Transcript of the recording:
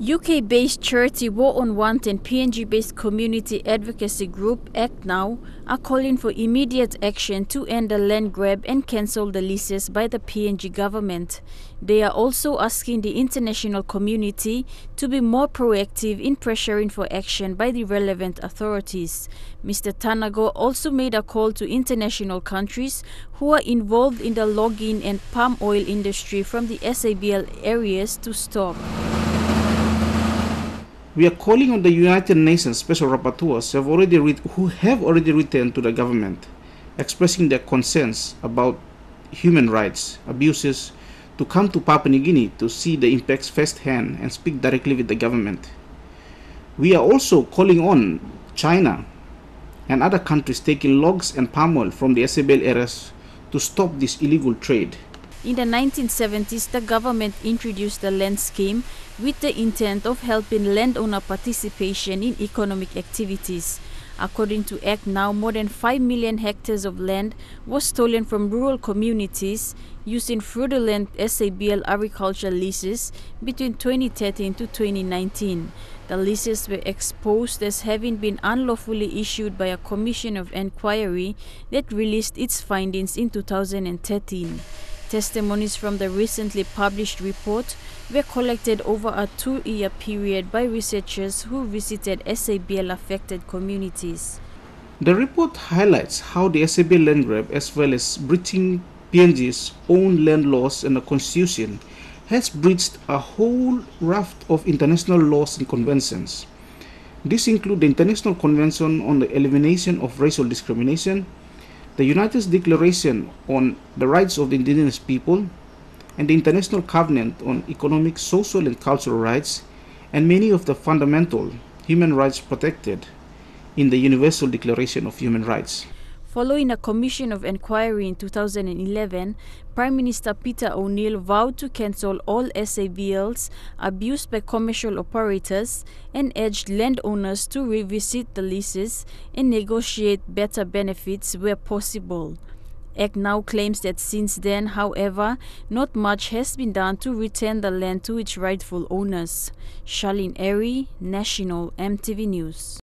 UK-based charity War on Want and PNG-based community advocacy group Act Now are calling for immediate action to end the land grab and cancel the leases by the PNG government. They are also asking the international community to be more proactive in pressuring for action by the relevant authorities. Mr. Tanago also made a call to international countries who are involved in the logging and palm oil industry from the SABL areas to stop. We are calling on the United Nations Special Rapporteurs who have already written to the government, expressing their concerns about human rights abuses, to come to Papua New Guinea to see the impacts firsthand and speak directly with the government. We are also calling on China and other countries taking logs and palm oil from the SABL areas to stop this illegal trade. In the 1970s, the government introduced the land scheme with the intent of helping landowner participation in economic activities. According to Act Now, more than 5 million hectares of land was stolen from rural communities using fraudulent SABL agricultural leases between 2013 to 2019. The leases were exposed as having been unlawfully issued by a commission of inquiry that released its findings in 2013. Testimonies from the recently published report were collected over a 2-year period by researchers who visited SABL-affected communities. The report highlights how the SABL land grab, as well as breaching PNG's own land laws and the constitution, has breached a whole raft of international laws and conventions. These include the International Convention on the Elimination of Racial Discrimination, the United Declaration on the Rights of the Indigenous People, and the International Covenant on Economic, Social, and Cultural Rights, and many of the fundamental human rights protected in the Universal Declaration of Human Rights. Following a commission of inquiry in 2011, Prime Minister Peter O'Neill vowed to cancel all SABLs abused by commercial operators and urged landowners to revisit the leases and negotiate better benefits where possible. Act Now claims that since then, however, not much has been done to return the land to its rightful owners. Charlene Eri, National MTV News.